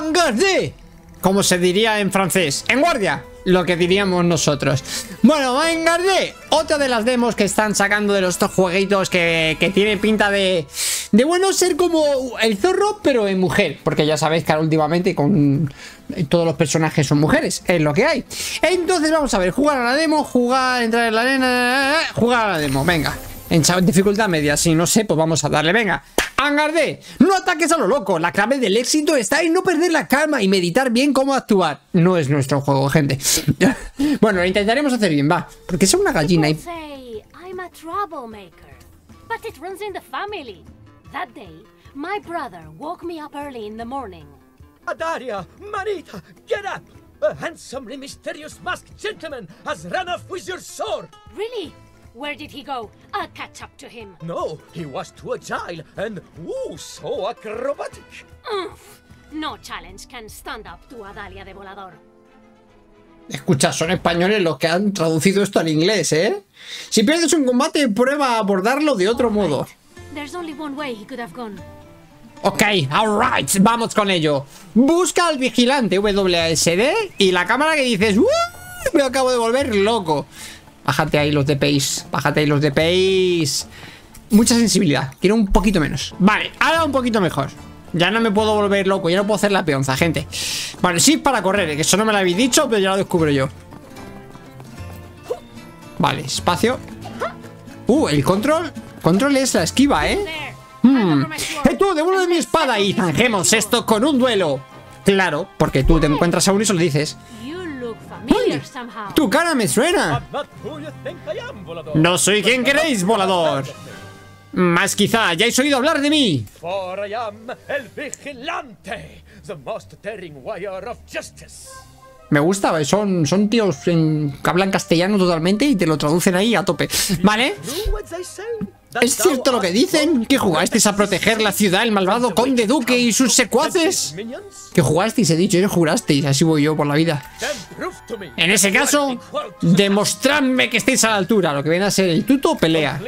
En garde, como se diría en francés, en guardia, lo que diríamos nosotros. Bueno, En Garde, otra de las demos que están sacando de los jueguitos que tiene pinta de bueno, ser como el zorro pero en mujer, porque ya sabéis que últimamente con todos los personajes son mujeres, es lo que hay. Entonces vamos a ver, jugar a la demo, jugar, entrar en la arena, jugar a la demo, venga, en dificultad media, si no sé, pues vamos a darle, venga. En Garde, no ataques a lo loco. La clave del éxito está en no perder la calma y meditar bien cómo actuar. No es nuestro juego, gente. Bueno, lo intentaremos hacer bien, va. Porque es una gallina y... Adaria, Marita, get up. A handsomely mysterious masked gentleman has run off with your sword. Really? Where did he go? I'll catch up to him. No, he was too agile and woo, so acrobatic. No challenge can stand up to Dalia de Volador. Escucha, son españoles los que han traducido esto al inglés, ¿eh? Si pierdes un combate, prueba a abordarlo de otro modo. There's only one way he could have gone. Ok, alright, vamos con ello. Busca al vigilante WASD y la cámara que dices, ¡woo! Me acabo de volver loco. Bájate ahí los DPIs, bájate ahí los DPIs. Mucha sensibilidad, quiero un poquito menos. Vale, ahora un poquito mejor. Ya no me puedo volver loco, ya no puedo hacer la peonza, gente. Vale, sí para correr, que eso no me lo habéis dicho, pero ya lo descubro yo. Vale, espacio. El control. Control es la esquiva, ¿eh? Tú, devuelve mi espada y zanjemos esto con un duelo. Claro, porque tú te encuentras a uno y se lo dices. Uy, tu cara me suena. No soy quien queréis, Volador. Más quizá hayáis oído hablar de mí. Me gustaba, son tíos que hablan castellano totalmente y te lo traducen ahí a tope. Vale. ¿Es cierto lo que dicen? ¿Que jugasteis a proteger la ciudad el malvado Conde Duque y sus secuaces? ¿Que jugasteis? He dicho, yo jurasteis, así voy yo por la vida. En ese caso, demostradme que estáis a la altura, lo que viene a ser el tuto pelea.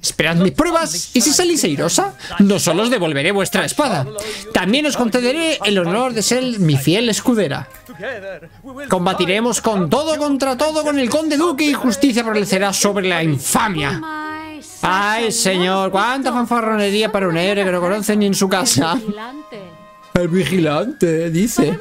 Esperad mis pruebas y si salís airosa, no solo os devolveré vuestra espada, también os concederé el honor de ser mi fiel escudera. Combatiremos con todo contra todo con el Conde Duque y justicia prevalecerá sobre la infamia. Ay, señor, cuánta fanfarronería para un héroe que no conoce ni en su casa. El vigilante, dice.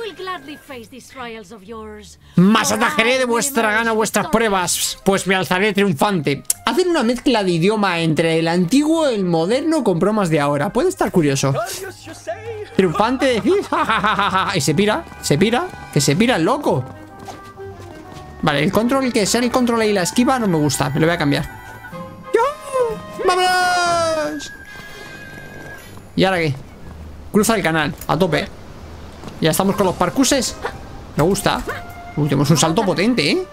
Más atajaré de vuestra gana vuestras pruebas, pues me alzaré triunfante. Hacen una mezcla de idioma entre el antiguo, el moderno, con bromas de ahora. Puede estar curioso. Triunfante, decís, jajajaja. Y se pira, que se pira el loco. Vale, el control, que sea el control y la esquiva no me gusta, me lo voy a cambiar. ¡Vámonos! ¿Y ahora qué? Cruza el canal, a tope. Ya estamos con los parcuses. Me gusta. Tenemos un salto potente, ¿eh?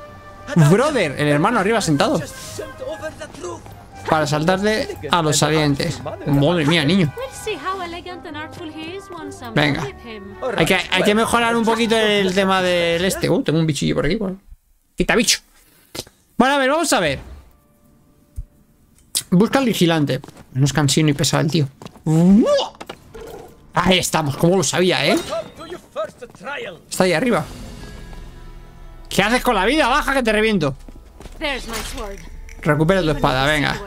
Brother, el hermano arriba sentado. Para saltarte a los salientes. Madre mía, niño. Venga. Hay que mejorar un poquito el tema del este. Tengo un bichillo por aquí. Quita bicho. Bueno, a ver, vamos a ver. Busca al vigilante. No es cansino y pesado el tío. ¡Buah! Ahí estamos, como lo sabía, ¿eh? Está ahí arriba. ¿Qué haces con la vida? Baja que te reviento. Recupera tu espada, venga.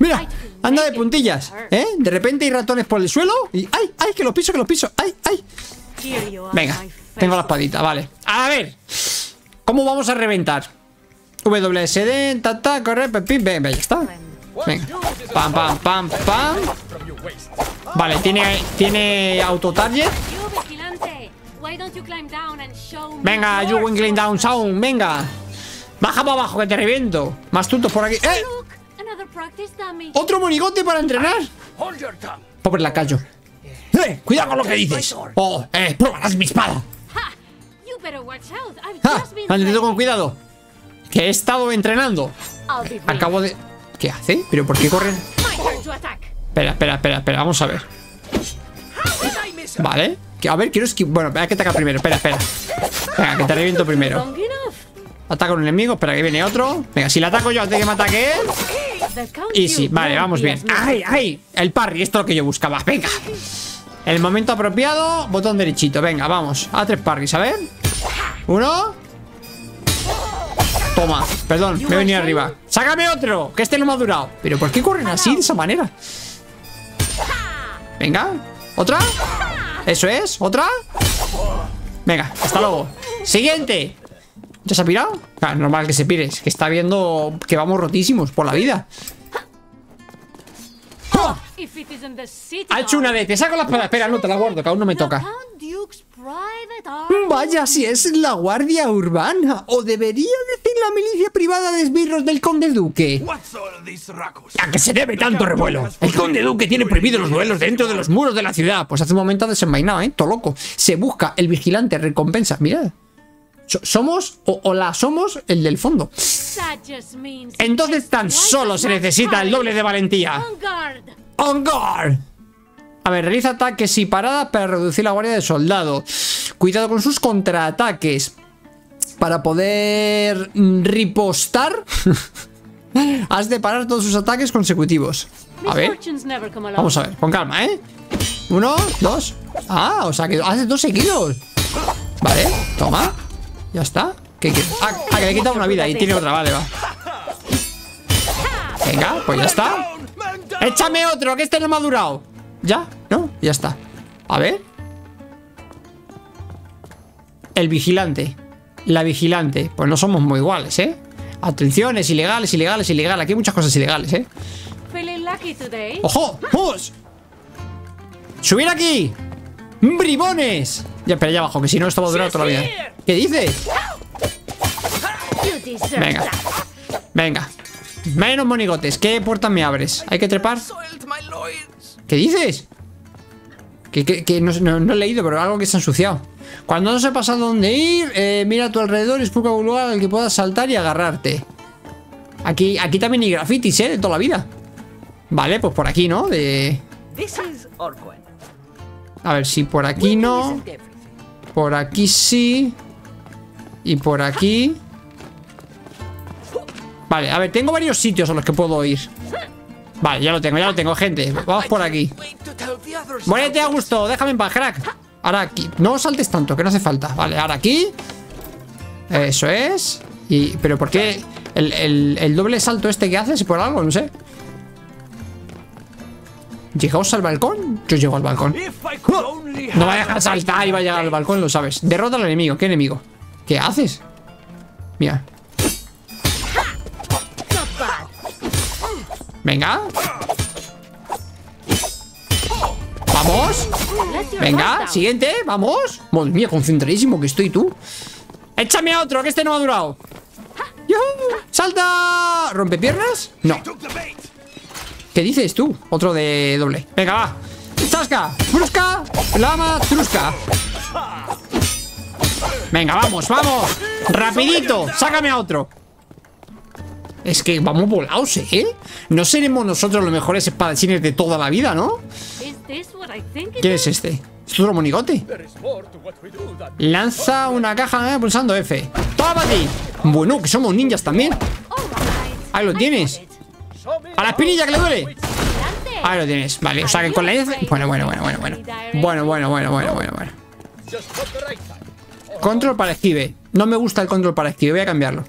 Mira, anda de puntillas, ¿eh? De repente hay ratones por el suelo y... ¡Ay, que los piso! ¡Ay! Venga, tengo la espadita, vale. A ver, ¿cómo vamos a reventar? WSD, tata, corre, pepín, venga, ya está. Venga, pam. Vale, tiene auto-target. Venga, you will climb down sound, venga. Baja para abajo que te reviento. Más tutos por aquí. ¡Eh! ¡Otro monigote para entrenar! Pobre lacayo. Cuidado con lo que dices. Pruebarás mi espada. Andrito con cuidado, que he estado entrenando. Acabo de... ¿Qué hace? ¿Pero por qué corren? Espera, vamos a ver. Vale, a ver, quiero esquivar. Bueno, hay que atacar primero, espera. Venga, que te reviento primero. Ataca un enemigo, espera que viene otro. Venga, si le ataco yo antes que me ataque. Easy, vale, vamos bien. ¡Ay! El parry, esto es lo que yo buscaba, venga. El momento apropiado, botón derechito. Venga, vamos, a tres parries, a ver. Uno. Toma, perdón, me he venido arriba. ¡Sácame otro! Que este no me ha durado. ¿Pero por qué corren así, de esa manera? Venga, otra. Eso es, otra. Venga, hasta luego. Siguiente. ¿Ya se ha pirado? Claro, normal que se pire. Es que está viendo que vamos rotísimos por la vida. ¡Oh! Ha hecho una de... Te saco la espada. Espera, no te la guardo, que aún no me toca. Vaya, si es la guardia urbana. O debería decir la milicia privada de esbirros del conde duque. ¿A qué se debe tanto revuelo? El conde duque tiene prohibido los duelos dentro de los muros de la ciudad. Pues hace un momento ha desenvainado, ¿eh? Todo loco. Se busca el vigilante recompensa. Mirad. Somos o la somos el del fondo. Entonces tan solo se necesita el doble de valentía. En Garde. A ver, realiza ataques y paradas para reducir la guardia de soldado. Cuidado con sus contraataques. Para poder ripostar, has de parar todos sus ataques consecutivos. A ver, vamos a ver, con calma, ¿eh? Uno, dos. Ah, o sea que haces dos seguidos. Vale, toma. Ya está. ¿Qué? Ah, que le he quitado una vida y tiene otra, vale, va. Venga, pues ya está. ¡Échame otro, que este no me ha durado! ¿Ya? ¿No? Ya está. A ver. El vigilante. La vigilante. Pues no somos muy iguales, ¿eh? Atenciones, ilegales, ilegales, ilegales. Aquí hay muchas cosas ilegales, ¿eh? ¡Ojo! ¡Vamos! ¡Subir aquí! ¡Bribones! Ya, pero allá abajo, que si no esto va a durar toda la vida. ¿Qué dices? Venga. Venga. Menos monigotes. ¿Qué puerta me abres? ¿Hay que trepar? ¿Qué dices? Que no he leído, pero algo que se ha ensuciado. Cuando no sepas a dónde ir, mira a tu alrededor y busca un lugar al que puedas saltar y agarrarte. Aquí también hay grafitis, ¿eh? De toda la vida. Vale, pues por aquí, ¿no? A ver, si por aquí no. Por aquí sí. Y por aquí. Vale, a ver, tengo varios sitios a los que puedo ir. Vale, ya lo tengo, gente. Vamos por aquí. Muérete a gusto, déjame en paz, crack. Ahora aquí, no saltes tanto, que no hace falta. Vale, ahora aquí. Eso es. Y, pero ¿por qué el doble salto este que haces? Por algo, no sé. ¿Llegaos al balcón? Yo llego al balcón. No me dejas saltar y va a llegar al balcón, lo sabes. Derrota al enemigo, ¿qué enemigo? ¿Qué haces? Mira. Venga. Vamos. Venga, siguiente, vamos. Madre mía, concentradísimo que estoy, tú. Échame a otro, que este no ha durado. ¡Yuhu! ¡Salta! ¿Rompe piernas? No. ¿Qué dices tú? Otro de doble. Venga, va. ¡Zasca! ¡Brusca! ¡Lama! ¡Trusca! Venga, vamos, vamos. Rapidito, sácame a otro. Es que vamos volados, ¿eh? No seremos nosotros los mejores espadachines de toda la vida, ¿no? ¿Quién es este? ¿Es otro monigote? Lanza una caja, ¿eh? Pulsando F. ¡Toma ti! Bueno, que somos ninjas también. Ahí lo tienes. ¡A la espinilla que le duele! Ahí lo tienes, vale. O sea que con la... Bueno. Bueno. Control para esquive. No me gusta el control para esquive, voy a cambiarlo.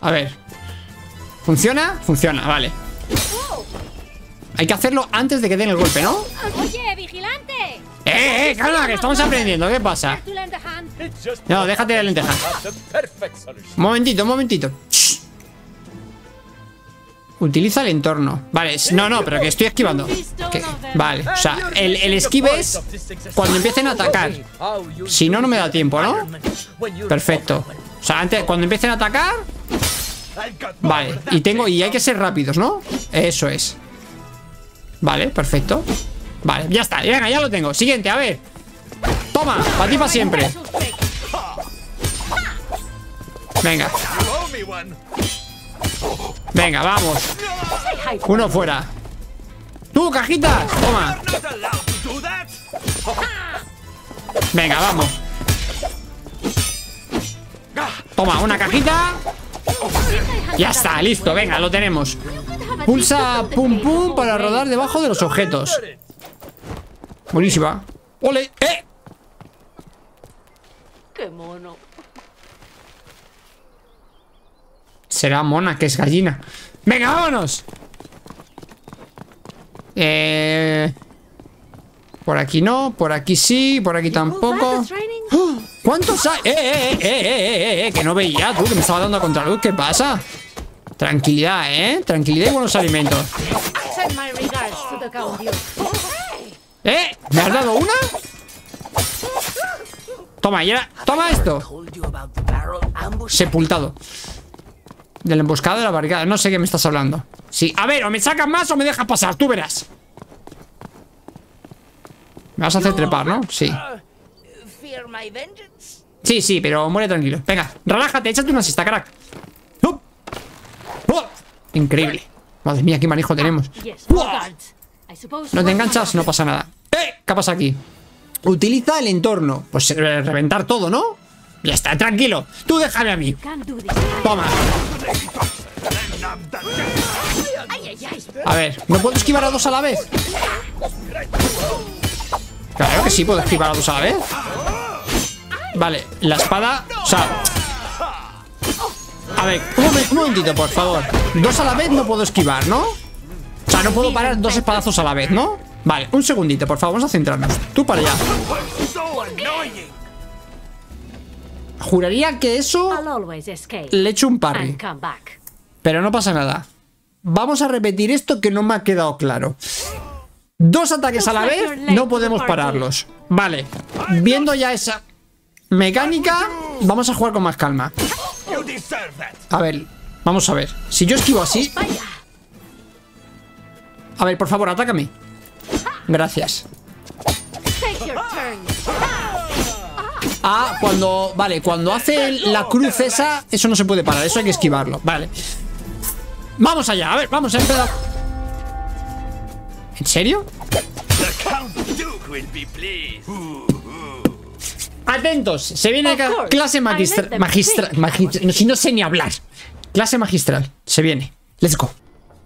A ver. ¿Funciona? Funciona, vale. Hay que hacerlo antes de que den el golpe, ¿no? Oye, vigilante. Calma, que estamos aprendiendo. ¿Qué pasa? No, déjate de lentejas. Un momentito. Shh. Utiliza el entorno. Vale, no, pero que estoy esquivando. Okay. Vale, o sea, el esquive es cuando empiecen a atacar. Si no, no me da tiempo, ¿no? Perfecto. O sea, antes, cuando empiecen a atacar. Vale, y hay que ser rápidos, ¿no? Eso es. Vale, perfecto. Vale, ya está, venga, ya lo tengo. Siguiente, a ver. Toma, para ti para siempre. Venga, vamos. Uno fuera. ¡Tú, cajitas! Toma. Venga, vamos. Toma, una cajita. Ya está, listo, venga, lo tenemos. Pulsa pum pum para rodar debajo de los objetos. Buenísima. ¡Ole! ¡Eh! ¡Qué mono! Será mona, que es gallina. ¡Venga, vámonos! Por aquí no, por aquí sí, por aquí tampoco. ¿Cuántos hay? Que no veía, tú, que me estaba dando a contraluz. ¿Qué pasa? Tranquilidad, tranquilidad y buenos alimentos. ¿Me has dado una? Toma, ya, toma esto. Sepultado. Del emboscado de la barricada. No sé qué me estás hablando. Sí, a ver, o me sacas más o me dejas pasar, tú verás. Me vas a hacer trepar, ¿no? Sí. Sí, sí, pero muere tranquilo. Venga, relájate, échate una siesta, crack. ¡Oh! ¡Oh! Increíble. Madre mía, qué manejo tenemos. ¡Oh! No te enganchas, no pasa nada. ¿Qué pasa aquí? Utiliza el entorno. Pues reventar todo, ¿no? Ya está, tranquilo. Tú déjame a mí. Toma. A ver, ¿no puedo esquivar a dos a la vez? Claro que sí, puedo esquivar a dos a la vez. Vale, la espada. O sea, a ver, un momentito, por favor. Dos a la vez no puedo esquivar, ¿no? O sea, no puedo parar dos espadazos a la vez, ¿no? Vale, un segundito, por favor, vamos a centrarnos. Tú para allá. Juraría que eso le echo un parry. Pero no pasa nada. Vamos a repetir esto que no me ha quedado claro. Dos ataques a la vez, no podemos pararlos. Vale, viendo ya esa mecánica, vamos a jugar con más calma. A ver, vamos a ver. Si yo esquivo así... A ver, por favor, atácame. Gracias. Ah, cuando... Vale, cuando hace la cruz esa, eso no se puede parar, eso hay que esquivarlo. Vale. Vamos allá, a ver, vamos a empezar. ¿En serio? Atentos, se viene clase magistral. Si no sé ni hablar. Clase magistral, se viene. Let's go.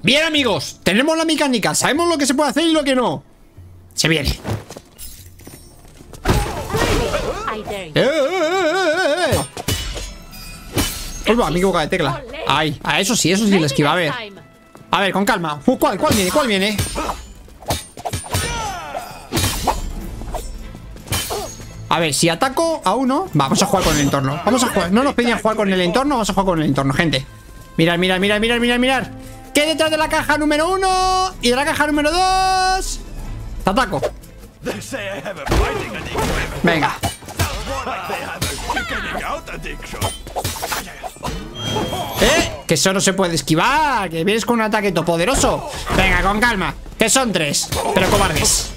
Bien, amigos, tenemos la mecánica, sabemos lo que se puede hacer y lo que no. Se viene. Uy, amigo, boca de tecla. Ay, a eso sí le esquiva. A ver, con calma. ¿Cuál viene? ¿Cuál viene? A ver, si ataco a uno. Va, vamos a jugar con el entorno. Vamos a jugar. No nos pedían jugar con el entorno. Vamos a jugar con el entorno, gente. Mirad, mirad, mirad, mirad, mirad, mirad. ¿Qué hay detrás de la caja número 1? Y de la caja número 2. Te ataco. Venga. Que eso no se puede esquivar. Que vienes con un ataque todopoderoso. Venga, con calma. Que son 3. Pero cobardes.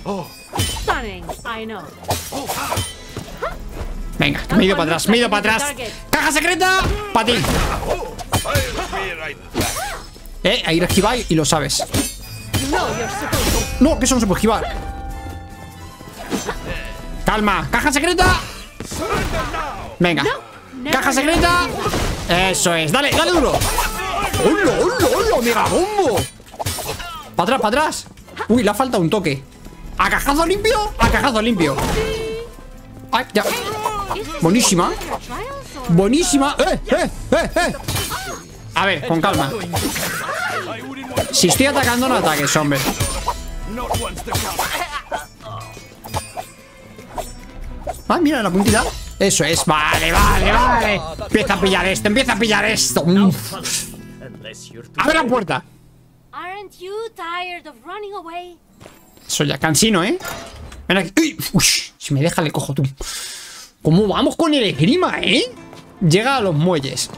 Venga, me he ido para atrás. Me he ido para atrás. ¡Caja secreta! ¡Para ti! Ahí lo esquiváis y lo sabes. No, que eso no se puede esquivar. Calma. ¡Caja secreta! Venga. ¡Caja secreta! Eso es, dale, dale duro. ¡Hola, hola, hola! ¡Mega bombo! ¡Para atrás, para atrás! Uy, le ha faltado un toque. ¡A cajazo limpio! ¡A cajazo limpio! ¡Ay, ya! ¡Buenísima! ¡Buenísima! ¡Eh! A ver, con calma. Si estoy atacando, no ataques, hombre. Ah, mira la puntita. Eso es, vale, vale, vale. Empieza a pillar esto, empieza a pillar esto. Abre la puerta. Eso ya, cansino, Ven aquí. Uy, si me deja le cojo tú. ¿Cómo vamos con el esgrima, Llega a los muelles.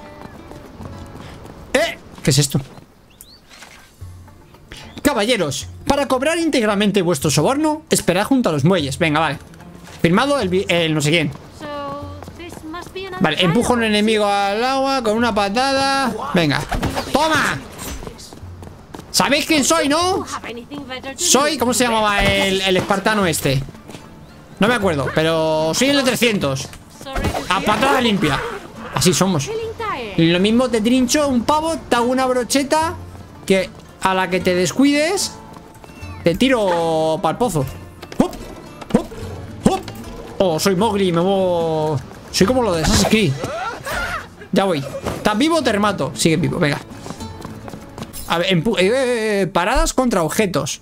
¿Qué es esto? Caballeros, para cobrar íntegramente vuestro soborno, esperad junto a los muelles. Venga, vale. Firmado el no sé quién. Vale, empujo a un enemigo al agua con una patada. Venga, toma. ¿Sabéis quién soy, no? Soy, ¿cómo se llamaba el espartano este? No me acuerdo, pero soy el de 300. A patada limpia. Así somos. Lo mismo te trincho un pavo, te hago una brocheta. Que a la que te descuides, te tiro para el pozo. ¡Hop! ¡Hop! ¡Hop! Oh, soy Mowgli, me muevo. Soy como lo de Assassin's Creed. Ya voy. ¿Estás vivo o te remato? Sigue vivo, venga. A ver, paradas contra objetos.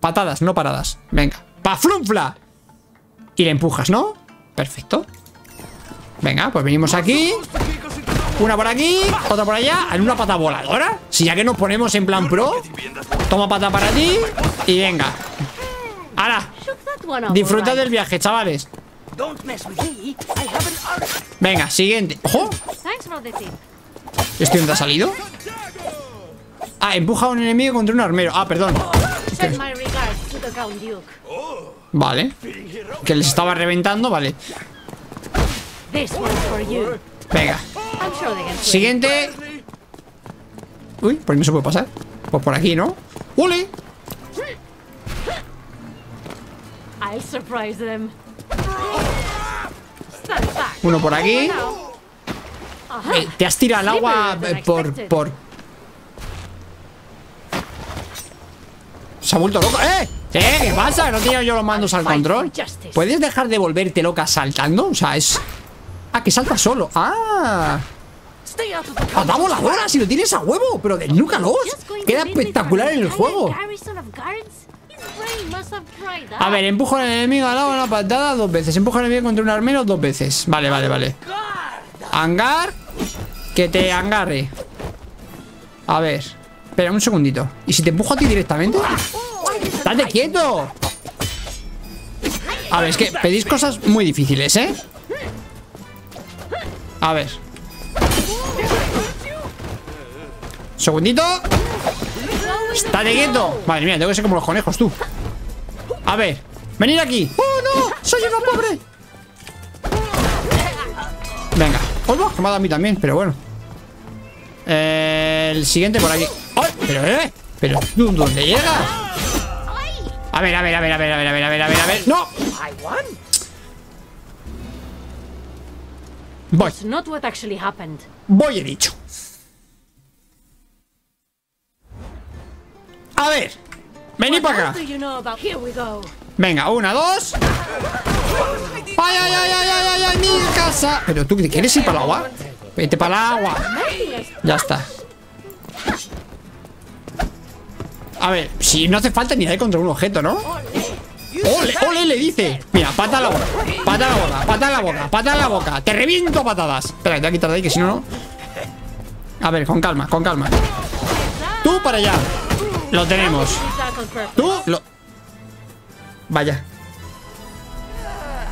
Patadas, no paradas. Venga. ¡Paflunfla! Y le empujas, ¿no? Perfecto. Venga, pues venimos aquí. Una por aquí, otra por allá. En una pata voladora. Si ya que nos ponemos en plan pro. Toma pata para ti. Y venga. ¡Hala! Disfrutad del viaje, chavales. Venga, siguiente. ¡Ojo! ¿Este dónde ha salido? Ah, empuja a un enemigo contra un armero. Ah, perdón. Vale. Que les estaba reventando, vale. Venga. Siguiente. Uy, por ahí no se puede pasar. Pues por aquí, ¿no? ¡Ole! Uno por aquí. Te has tirado al agua por... Se ha vuelto loco. ¡Eh! ¿Qué pasa? No tenía yo los mandos al control. ¿Puedes dejar de volverte loca saltando? O sea, es... Ah, que salta solo. ¡Ah! ¡Pata voladora! ¡Si lo tienes a huevo! ¡Pero desnúcalos! ¡Queda espectacular en el juego! A ver, empujo al enemigo al lado de una patada 2 veces. Empujo al enemigo contra un armero 2 veces. Vale, vale, vale. Hangar. Que te hangarre. A ver. Espera un segundito. ¿Y si te empujo a ti directamente? ¡Date quieto! A ver, es que pedís cosas muy difíciles, ¿eh? A ver. Segundito. ¡Estate quieto! Madre mía, tengo que ser como los conejos, tú. A ver. ¡Venid aquí! ¡Oh, no! ¡Soy una pobre! Venga. ¡Oh, no! Que me ha dado a mí también, pero bueno. El siguiente por aquí. ¡Oh! ¡Pero, eh! ¡Pero, ¿dónde llegas? A ver, a ver, a ver, a ver, a ver, a ver, a ver, a ver, a ver. ¡No! Voy. Voy, he dicho. A ver. Vení para acá. Venga, 1, 2. ¡Ay, ay, ay, ay, ay, ay! ¡Mi casa! ¿Pero tú quieres ir para el agua? Vete para el agua. Ya está. A ver, si no hace falta ni dar contra un objeto, ¿no? ¡Ole, ole! Le dice. Mira, pata a la boca. Pata a la boca, pata a la boca, pata a la boca. ¡Te reviento a patadas! Espera, que te voy a quitar de ahí, que si no, no. A ver, con calma, con calma. Tú para allá. Lo tenemos. Tú lo... Vaya.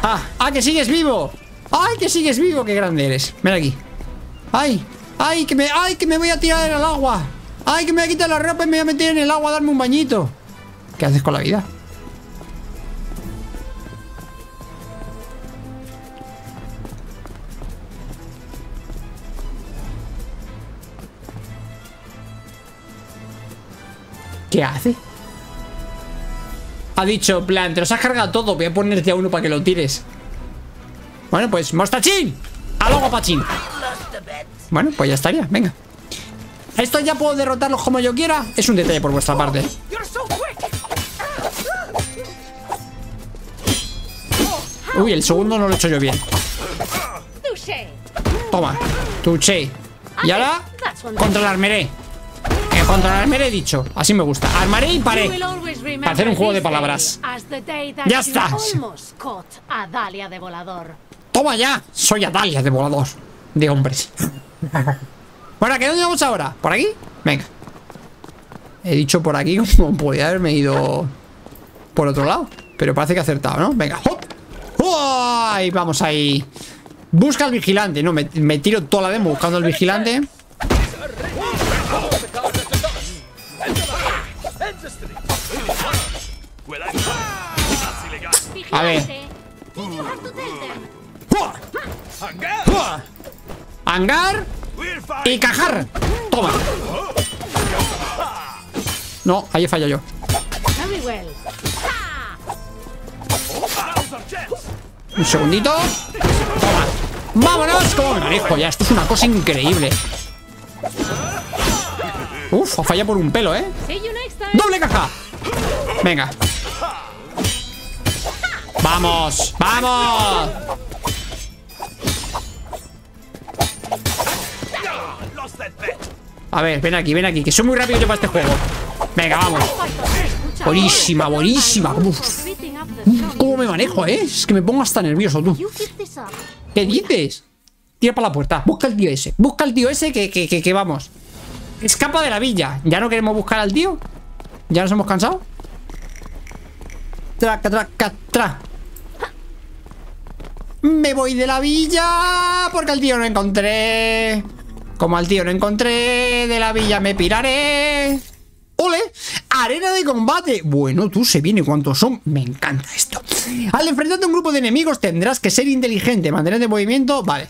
Ah, ah, que sigues vivo. Ay, que sigues vivo, qué grande eres. Ven aquí. Ay, ay, que me voy a tirar al agua. Ay, que me voy a quitar la ropa y me voy a meter en el agua a darme un bañito. ¿Qué haces con la vida? ¿Qué hace? Ha dicho, plan, te los has cargado todo. Voy a ponerte a uno para que lo tires. Bueno, pues, mostachín. Al agua, pachín. Bueno, pues ya estaría, venga. Esto ya puedo derrotarlos como yo quiera. Es un detalle por vuestra parte. Uy, el segundo no lo he hecho yo bien. Toma, touché. Y ahora, controlarme. Controlarme he dicho, así me gusta. Armaré y paré. Para hacer un juego de palabras. ¡Ya está! ¡Toma ya! Soy a Dalia de Volador. De hombres. Bueno, ¿a qué dónde vamos ahora? ¿Por aquí? Venga. He dicho por aquí como podría haberme ido por otro lado. Pero parece que he acertado, ¿no? Venga, hop. ¡Uy! Vamos ahí. Busca al vigilante. No, me tiro toda la demo buscando al vigilante. A ver. Hangar y cajar. Toma. No, ahí he fallado yo. Un segundito. Toma. ¡Vámonos! Como me manejo ya. Esto es una cosa increíble. Uf, ha fallado por un pelo, ¿eh? ¡Doble caja! Venga. ¡Vamos! ¡Vamos! A ver, ven aquí, que soy muy rápido yo para este juego. Venga, vamos. Buenísima, buenísima. Uf. ¿Cómo me manejo, eh? Es que me pongo hasta nervioso, tú. ¿Qué dices? Tira para la puerta. Busca al tío ese. Busca al tío ese que vamos. Escapa de la villa. ¿Ya no queremos buscar al tío? ¿Ya nos hemos cansado? Traca, traca, tra. Me voy de la villa porque al tío no encontré. Como al tío no encontré, de la villa me piraré. ¡Ole! Arena de combate. Bueno, tú se viene cuántos son. Me encanta esto. Al enfrentarte a un grupo de enemigos tendrás que ser inteligente, mantenerte en movimiento. Vale.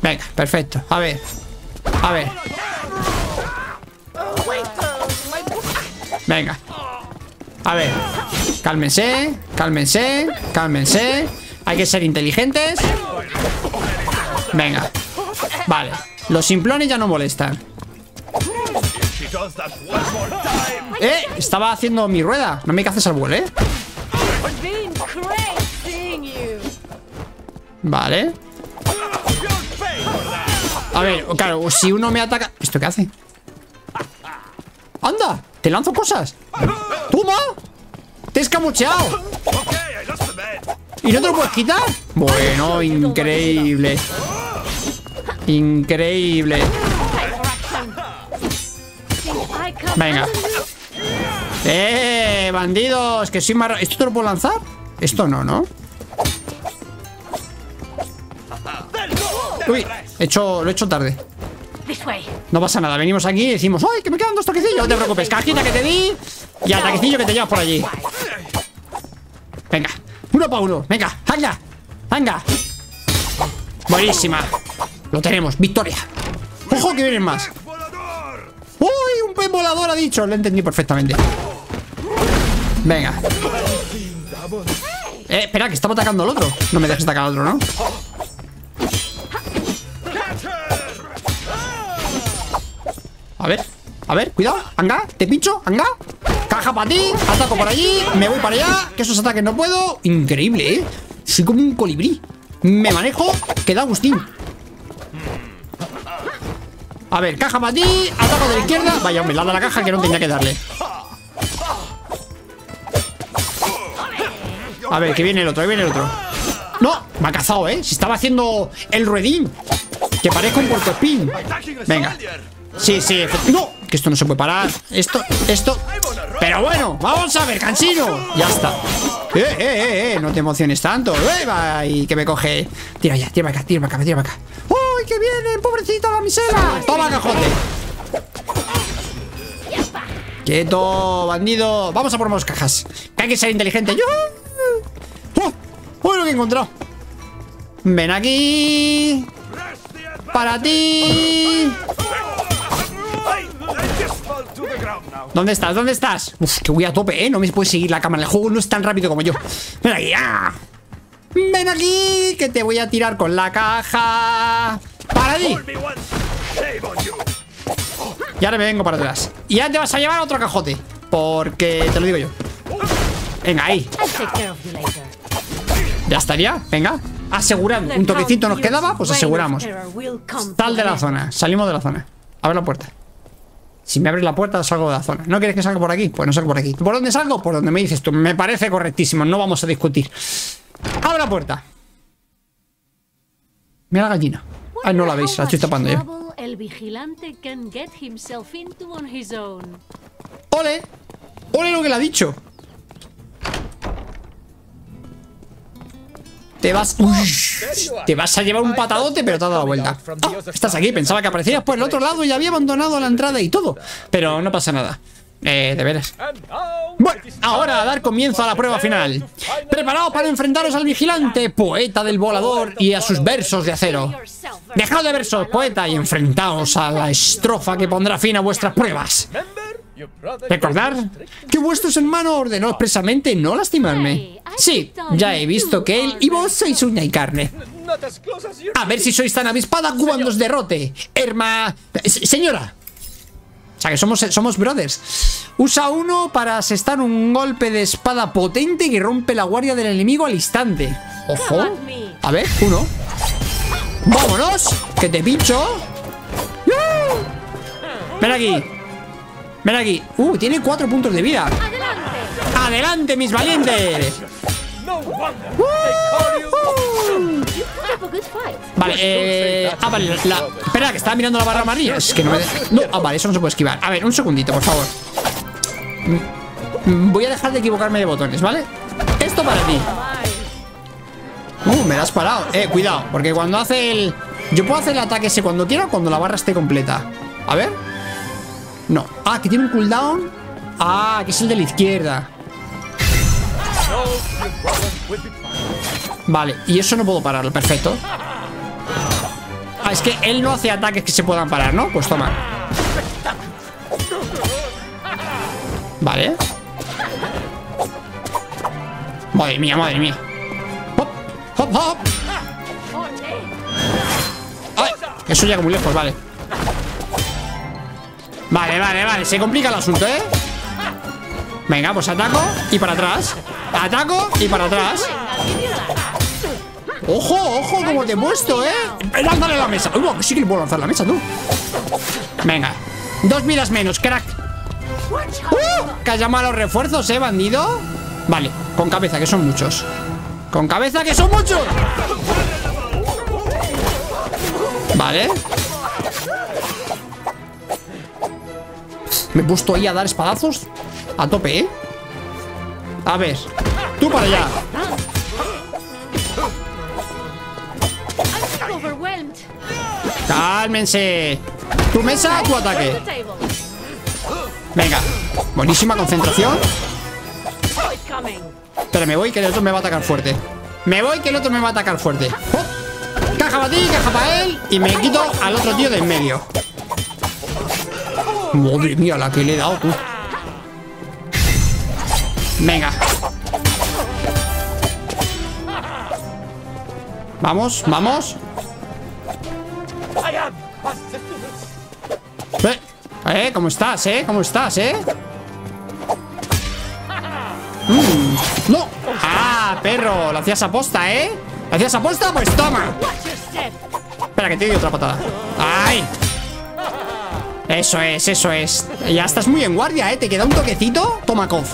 Venga, perfecto. A ver. A ver. Venga. A ver. Cálmense, cálmense, cálmense. Hay que ser inteligentes. Venga. Vale. Los simplones ya no molestan. Estaba haciendo mi rueda. No me caces al vuelo, eh. Vale. A ver, claro, si uno me ataca... ¿Esto qué hace? ¡Anda! ¡Te lanzo cosas! ¡Toma! ¡Te he escamocheado! ¿Y no te lo puedes quitar? Bueno, increíble. Increíble. Venga. Bandidos, que soy más... ¿Esto te lo puedo lanzar? Esto no, ¿no? Uy, lo he hecho tarde. No pasa nada, venimos aquí y decimos: ¡ay, que me quedan dos toquecillos! No te preocupes, cajita que te di y al taquecillo que te llevas por allí. Venga, uno para uno, venga, venga, venga. Buenísima. Lo tenemos, victoria. ¡Ojo que vienen más! ¡Uy, un pez volador ha dicho! Lo entendí perfectamente. Venga. Espera, que estaba atacando al otro. No me dejes atacar al otro, ¿no? A ver, cuidado, anga, te pincho, anga. Caja para ti, ataco por allí. Me voy para allá, que esos ataques no puedo. Increíble, eh. Soy como un colibrí. Me manejo, que da Agustín. A ver, caja para ti, ataco de la izquierda. Vaya, hombre, le da la caja que no tenía que darle. A ver, que viene el otro, ahí viene el otro. No, me ha cazado, eh. Si estaba haciendo el ruedín, que parezco un puercoespín. Venga. Sí, sí, no, que esto no se puede parar. Esto. Pero bueno, vamos a ver, cansino. Ya está. No te emociones tanto. Y que me coge. Tira ya, tira acá, tira acá, tira acá. ¡Uy, que viene! ¡Pobrecita la misera! ¡Toma, cajote! Quieto, bandido. Vamos a por más cajas. Que hay que ser inteligente. ¡Uy, lo que he encontrado! Ven aquí. Para ti. ¿Dónde estás? ¿Dónde estás? Uf, que voy a tope, ¿eh? No me puede seguir la cámara. El juego no es tan rápido como yo. Ven aquí. ¡Ah! Ven aquí, que te voy a tirar con la caja. Para ti. Y ahora me vengo para atrás. Y ya te vas a llevar otro cajote, porque te lo digo yo. Venga, ahí. Ya estaría, venga. Asegurando. Un toquecito nos quedaba, pues aseguramos. Sal de la zona. Salimos de la zona. Abre la puerta. Si me abres la puerta, salgo de la zona. ¿No quieres que salga por aquí? Pues no salgo por aquí. ¿Por dónde salgo? Por donde me dices tú. Me parece correctísimo. No vamos a discutir. Abre la puerta. Mira la gallina. Ah, no la veis. La estoy tapando yo. ¡Ole! ¡Ole lo que le ha dicho! Te vas a llevar un patadote, pero te has dado la vuelta. Oh, estás aquí, pensaba que aparecías por el otro lado y había abandonado la entrada y todo. Pero no pasa nada. De veras. Bueno, ahora a dar comienzo a la prueba final. Preparaos para enfrentaros al vigilante, poeta del volador, y a sus versos de acero. Dejad de versos, poeta, y enfrentaos a la estrofa que pondrá fin a vuestras pruebas. Recordad que vuestros hermanos ordenó expresamente no lastimarme. Sí, ya he visto que él y vos sois uña y carne. A ver si sois tan avispada cuando os derrote, herma... señora. O sea que somos brothers. Usa uno para asestar un golpe de espada potente que rompe la guardia del enemigo al instante. Ojo. A ver, uno. ¡Vámonos! ¡Que te pincho! ¡Ven aquí! ¡Ven aquí! Tiene 4 puntos de vida. ¡Adelante, mis valientes! Vale, vale, espera, que estaba mirando la barra amarilla. Es que no me... No, vale, eso no se puede esquivar. A ver, un segundito, por favor. Voy a dejar de equivocarme de botones, ¿vale? Esto para ti. Me la has parado. Cuidado, porque cuando hace el... Yo puedo hacer el ataque ese cuando quiera o cuando la barra esté completa. A ver. No. Ah, que tiene un cooldown. Ah, que es el de la izquierda. Vale, y eso no puedo pararlo, perfecto. Ah, es que él no hace ataques que se puedan parar, ¿no? Pues toma. Vale. Madre mía, madre mía. Hop, hop, hop. Ay, eso llega muy lejos, vale. Vale, vale, vale, se complica el asunto, ¿eh? Venga, pues ataco y para atrás. Ataco y para atrás. Ojo, ojo, como te he puesto, ¿eh? Lánzale la mesa. Uy, sí que le puedo lanzar la mesa, tú. Venga. 2 vidas menos, crack. Que has llamado a los refuerzos, ¿eh, bandido? Vale, con cabeza, que son muchos. Con cabeza, que son muchos. Vale. Me he puesto ahí a dar espadazos a tope, ¿eh? A ver, tú para allá. Cálmense. Tu mesa, tu ataque. Venga. Buenísima concentración. Pero me voy, que el otro me va a atacar fuerte. Me voy, que el otro me va a atacar fuerte. ¡Oh! Caja para ti, caja para él. Y me quito al otro tío de en medio. Madre mía, la que le he dado, tú. Venga. Vamos, vamos. ¿Cómo estás, eh? ¿Cómo estás, eh? ¡No! ¡Ah, perro! Lo hacías aposta, ¿eh? ¿Lo hacías aposta? Pues toma. Espera, que te doy otra patada. ¡Ay! Eso es, eso es. Ya estás muy en guardia, ¿eh? Te queda un toquecito. Toma, Kof.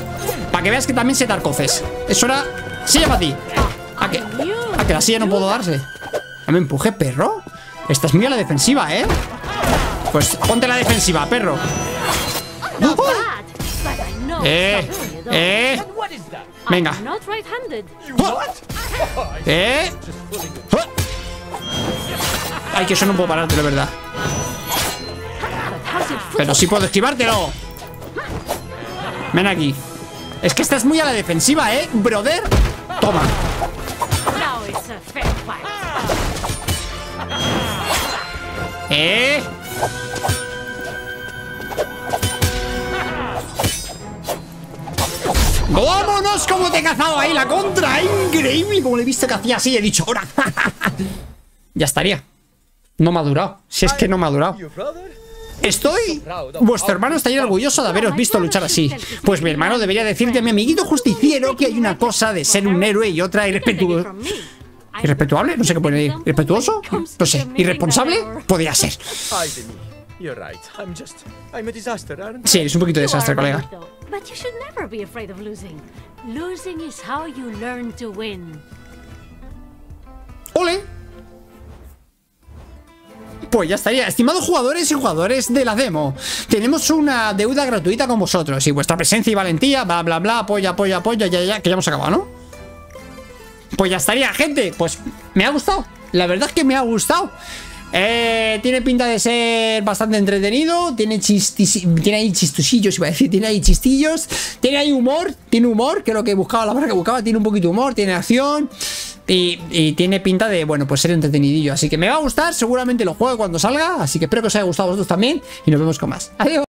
Para que veas que también se dar cofes. Eso era... Silla para ti. ¿A que la silla no puedo darse? ¿No me empuje, perro? Estás muy a la defensiva, ¿eh? Pues ponte la defensiva, perro. Venga. Ay, que eso no puedo pararte, la verdad. Pero sí puedo esquivártelo. Ven aquí. Es que estás muy a la defensiva, ¿eh, brother? Toma. ¡Vámonos! Como te he cazado ahí la contra. Increíble. Como le he visto que hacía así, he dicho ahora. Ya estaría. No me ha durado. Si es que no me ha durado. Vuestro hermano está orgulloso de haberos visto luchar así. Pues mi hermano debería decirte a mi amiguito justiciero que hay una cosa de ser un héroe y otra irrespetuoso. ¿Irrespetuable? No sé qué pone. ¿Irrespetuoso? No sé. ¿Irresponsable? Podría ser. Sí, es un poquito de desastre, colega. ¡Ole! Pues ya estaría. Estimados jugadores y jugadores de la demo, tenemos una deuda gratuita con vosotros y vuestra presencia y valentía, bla, bla, bla, apoya, apoya, apoya, ya, que ya hemos acabado, ¿no? Pues ya estaría, gente. Pues me ha gustado. La verdad es que me ha gustado. Tiene pinta de ser bastante entretenido. Tiene ahí chistusillos, iba a decir. Tiene ahí chistillos. Tiene ahí humor. Tiene humor, que es lo que buscaba, la barra que buscaba. Tiene un poquito de humor, tiene acción. Y tiene pinta de, bueno, pues ser entretenidillo. Así que me va a gustar. Seguramente lo juego cuando salga. Así que espero que os haya gustado a vosotros también. Y nos vemos con más. Adiós.